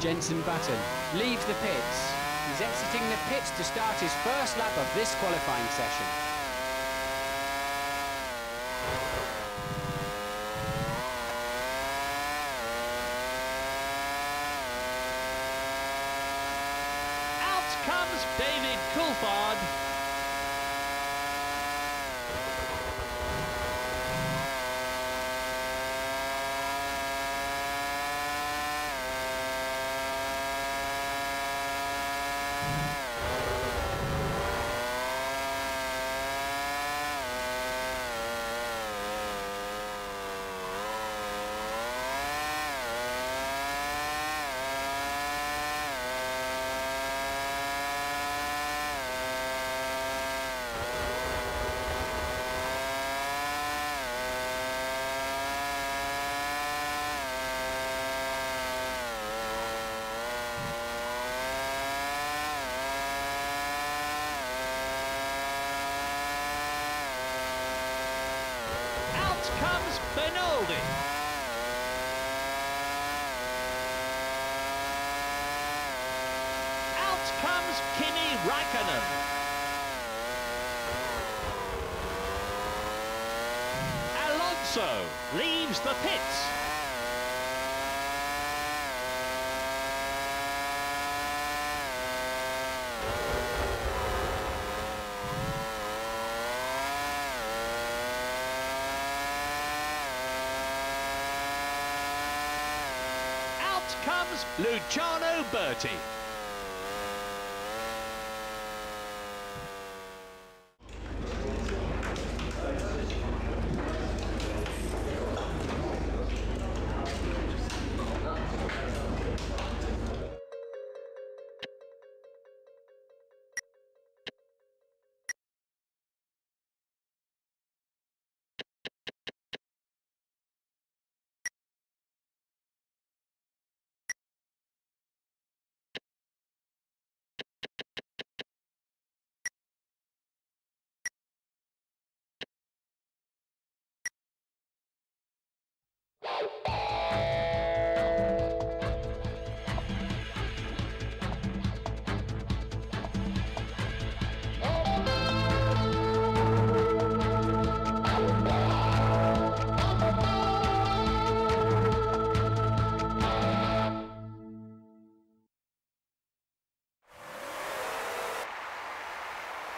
Jenson Button leaves the pits. He's exiting the pits to start his first lap of this qualifying session. Out comes David Coulthard. Comes Bernoldi. Out comes Kimi Räikkönen. Alonso leaves the pits. Comes Luciano Burti.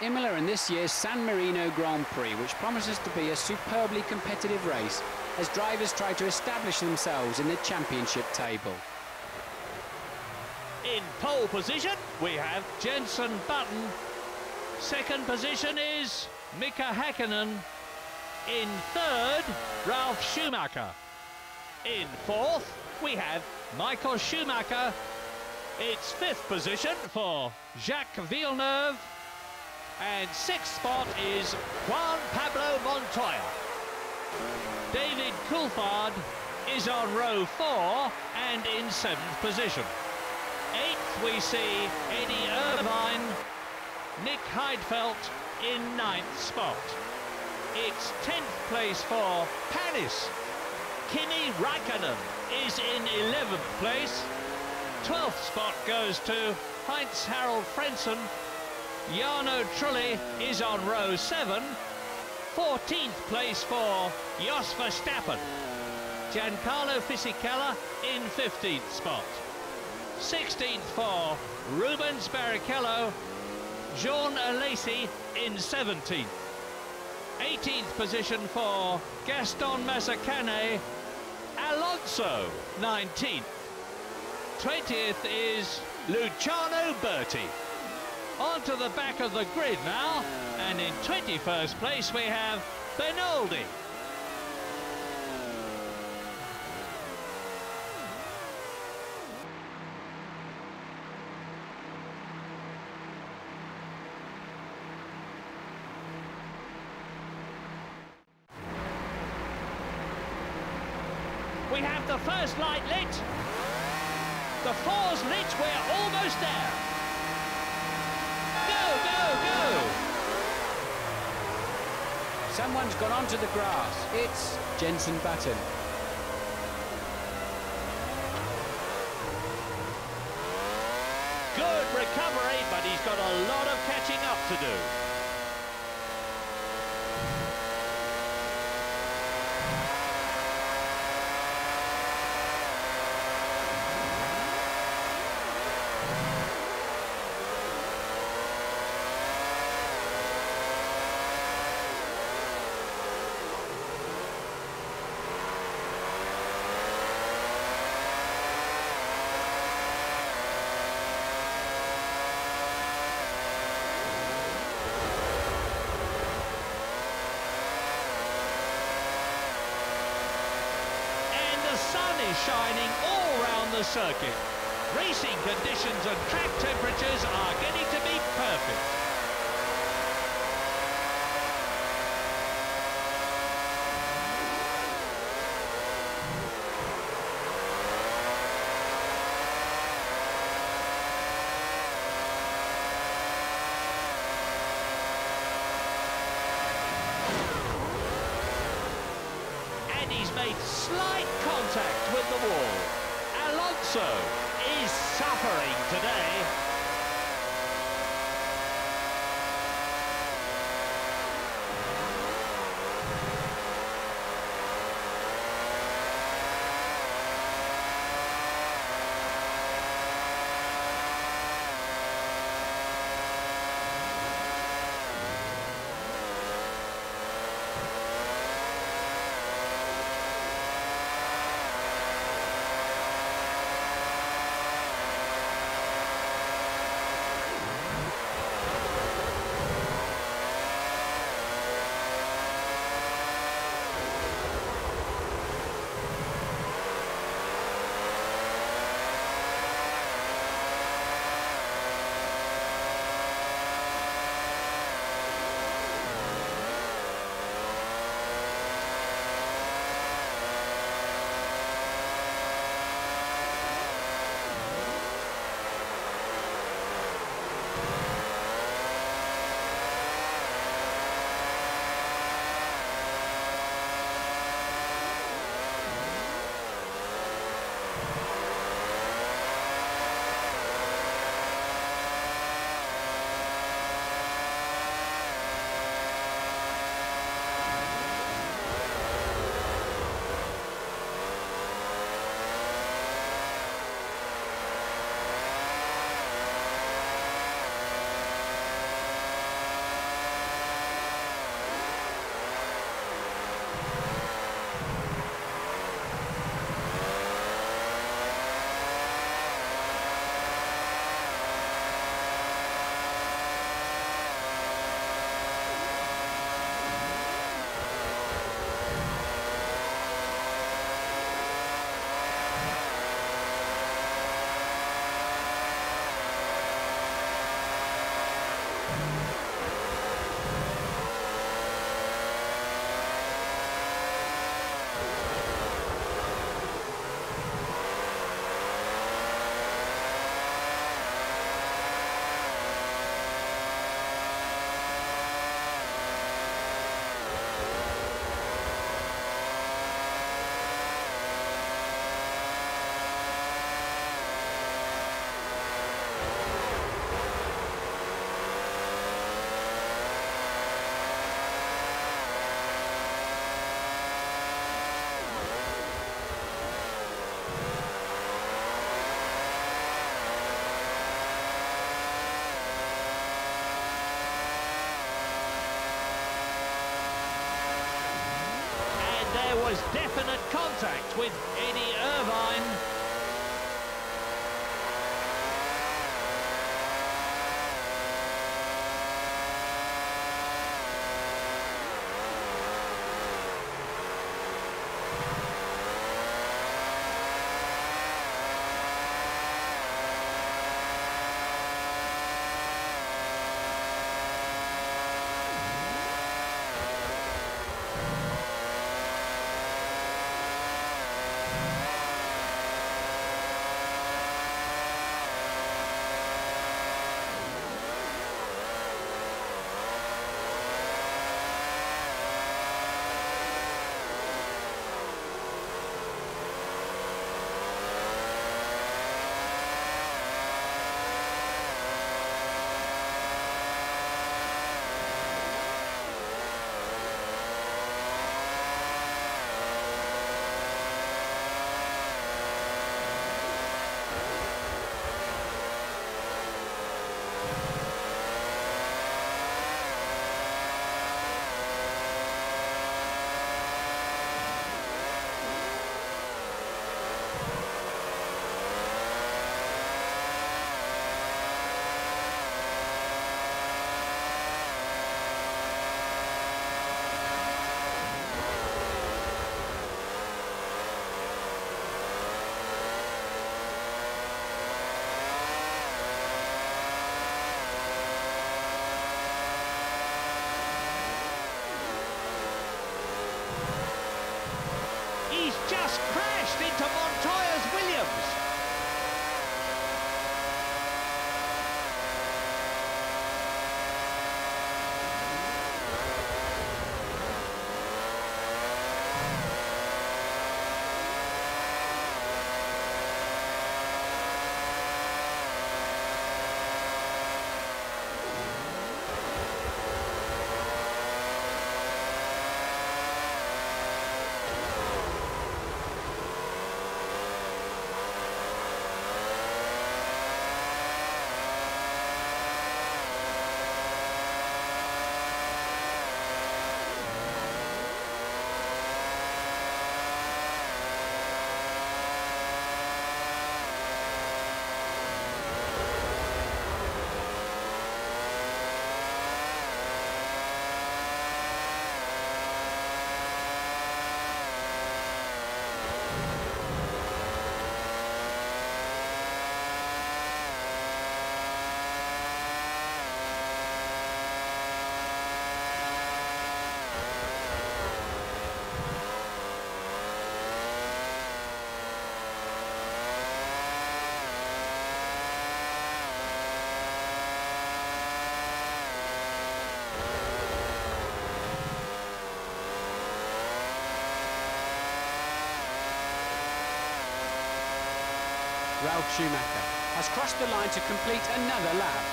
Imola in this year's San Marino Grand Prix, which promises to be a superbly competitive race as drivers try to establish themselves in the championship table. In pole position, we have Jenson Button. Second position is Mika Häkkinen. In third, Ralf Schumacher. In fourth, we have Michael Schumacher. It's fifth position for Jacques Villeneuve. And sixth spot is Juan Pablo Montoya. David Coulthard is on row four and in seventh position. Eighth, we see Eddie Irvine. Nick Heidfeld in ninth spot. It's 10th place for Panis. Kimi Räikkönen is in 11th place. 12th spot goes to Heinz Harald Frentzen. Jarno Trulli is on row 7, 14th place for Jos Verstappen. Giancarlo Fisichella in 15th spot. 16th for Rubens Barrichello. Jean Alesi in 17th. 18th position for Gastón Mazzacane. Alonso, 19th. 20th is Luciano Burti. Onto the back of the grid now, and in 21st place we have Bernoldi. We have the first light lit, the four's lit, we're almost there. Someone's gone onto the grass. It's Jenson Button. recovery, but he's got a lot of catching up to do. Shining all round the circuit. Racing conditions and track temperatures are getting to be perfect. And he's made slight contact with the wall. Alonso is suffering today. There was definite contact with Eddie Irvine. just crashed into Montoya's Williams. Ralf Schumacher has crossed the line to complete another lap.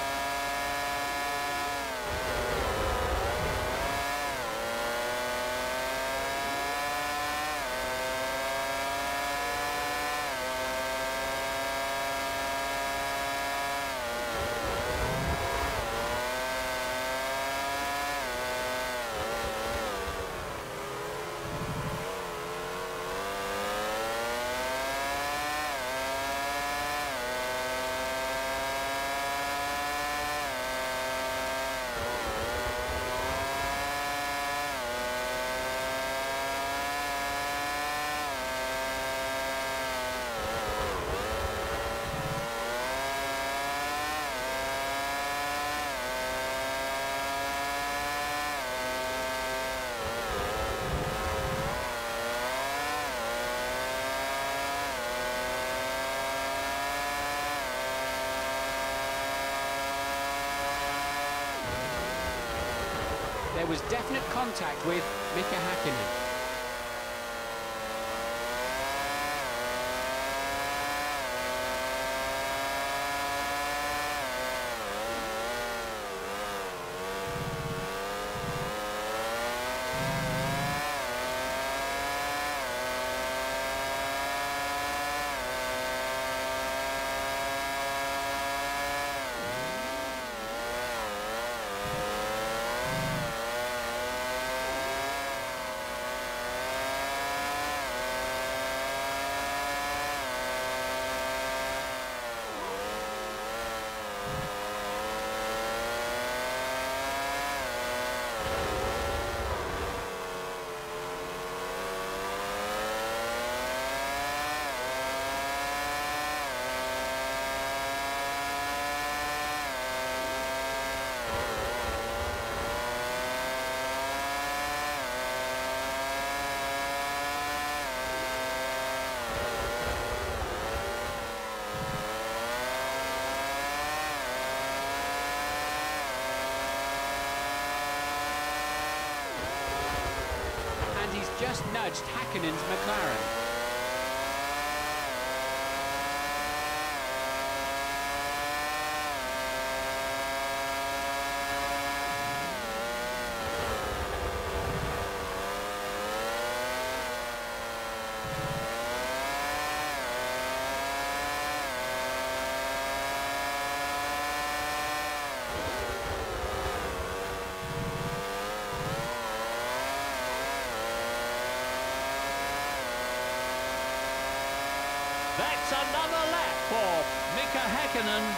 There was definite contact with Mika Häkkinen. Just nudged Häkkinen's McLaren. That's another lap for Mika Häkkinen.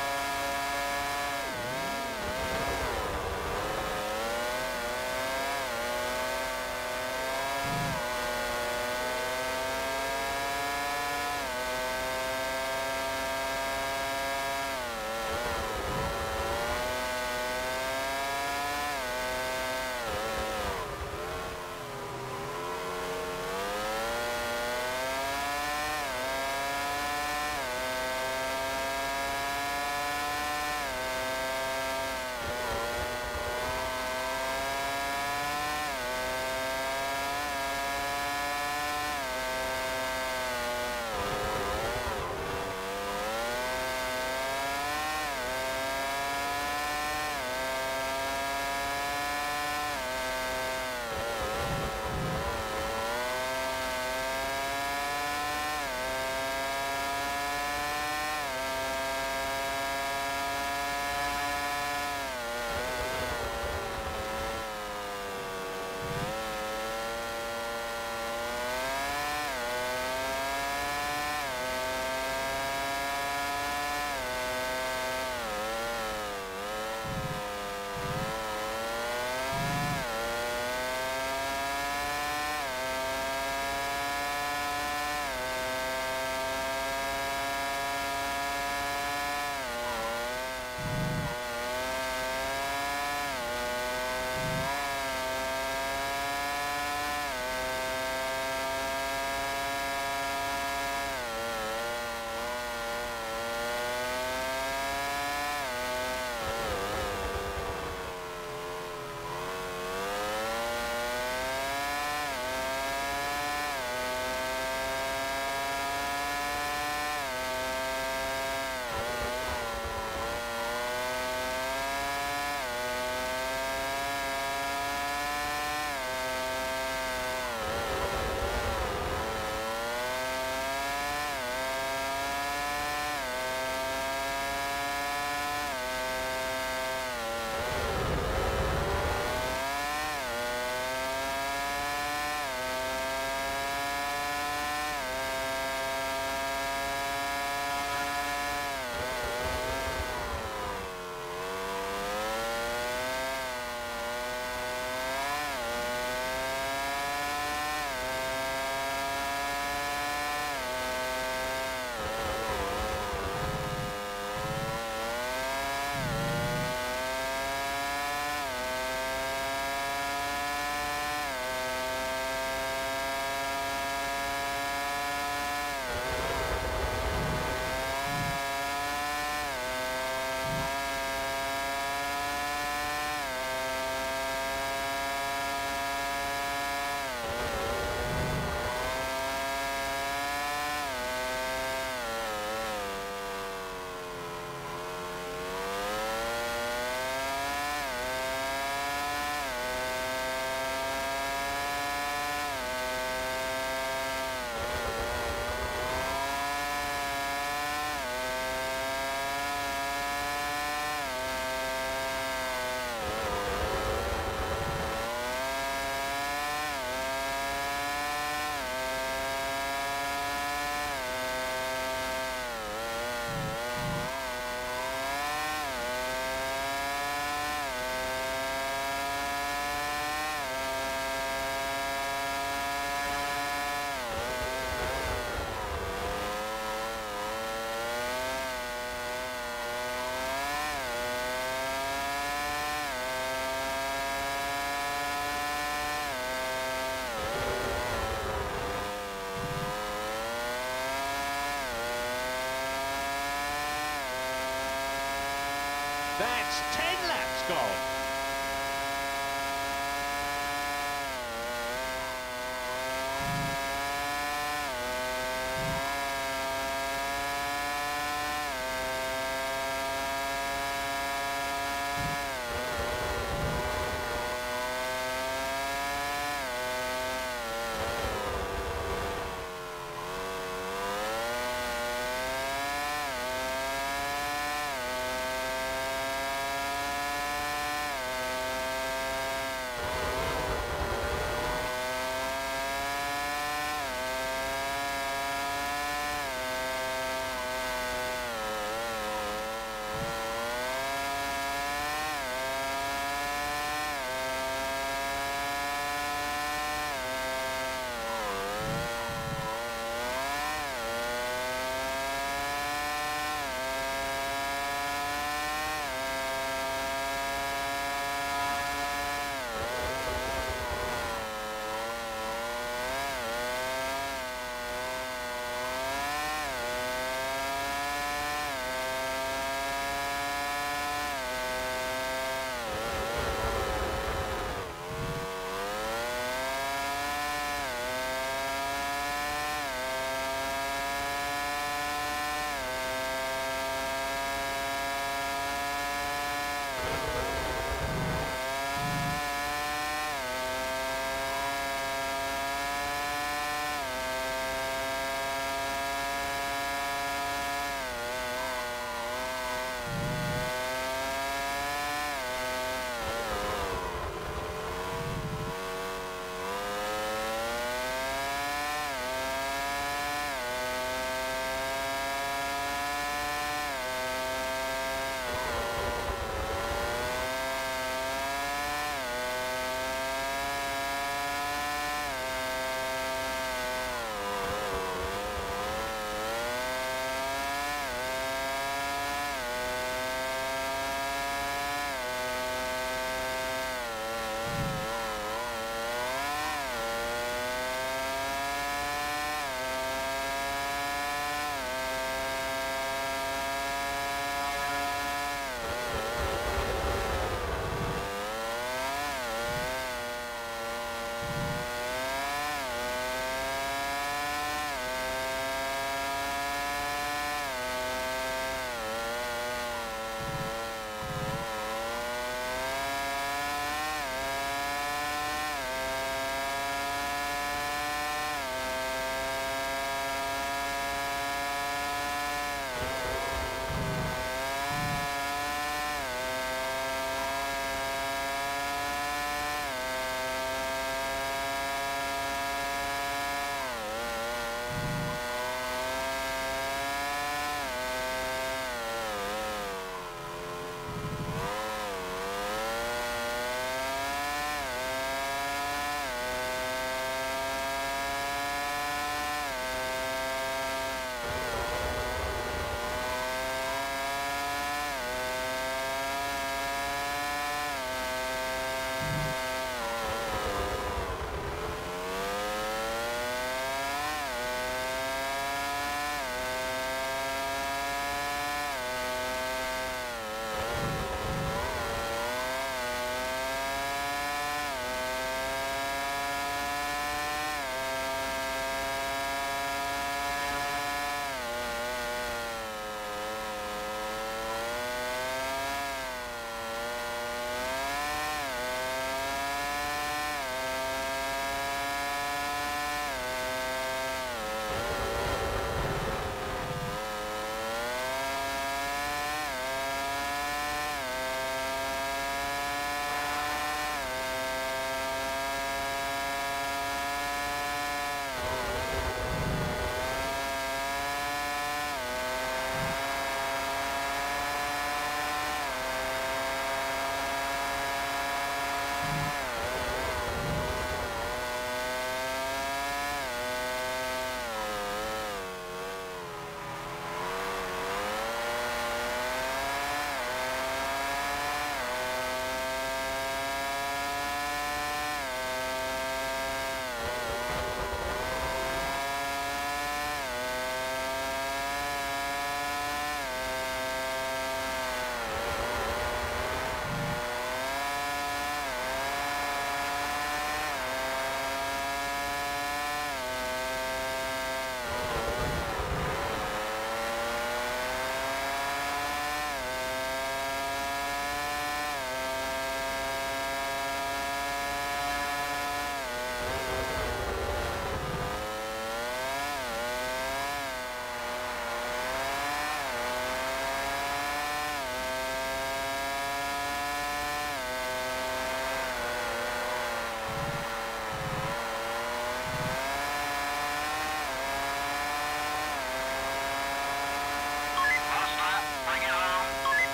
That's 10 laps gone.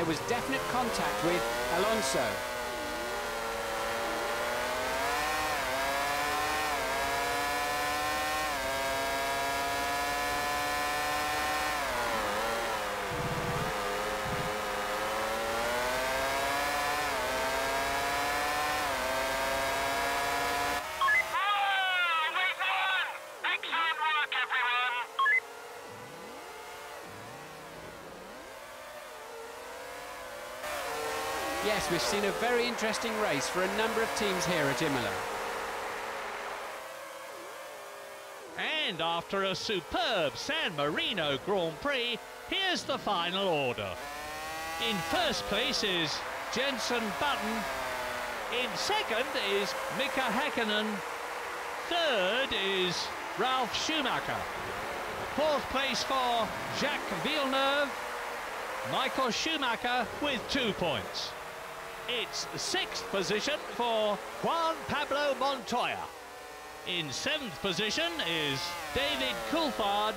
there was definite contact with Alonso. Yes, we've seen a very interesting race for a number of teams here at Imola. And after a superb San Marino Grand Prix, here's the final order. In first place is Jenson Button. In second is Mika Häkkinen. Third is Ralf Schumacher. Fourth place for Jacques Villeneuve. Michael Schumacher with 2 points. It's sixth position for Juan Pablo Montoya. In seventh position is David Coulthard.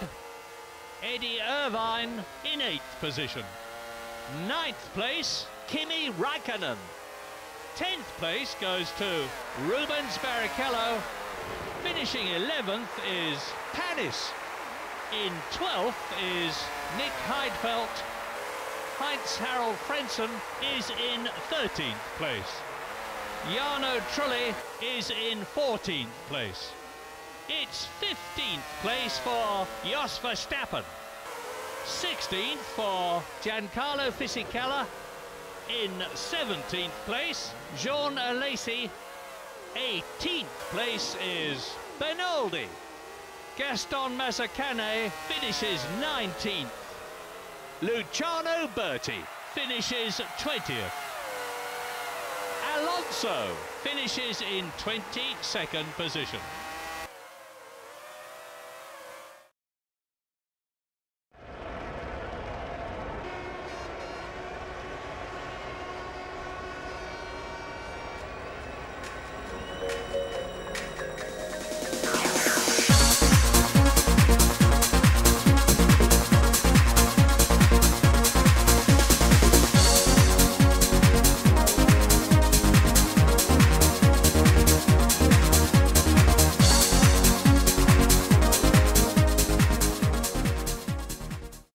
Eddie Irvine in eighth position. Ninth place, Kimi Räikkönen. Tenth place goes to Rubens Barrichello. Finishing 11th is Panis. In 12th is Nick Heidfeld. Heinz Harald Frentzen is in 13th place. Jarno Trulli is in 14th place. It's 15th place for Jos Verstappen. 16th for Giancarlo Fisichella. In 17th place, Jean Alesi. 18th place is Bernoldi. Gastón Mazzacane finishes 19th. Luciano Burti finishes 20th. Alonso finishes in 22nd position.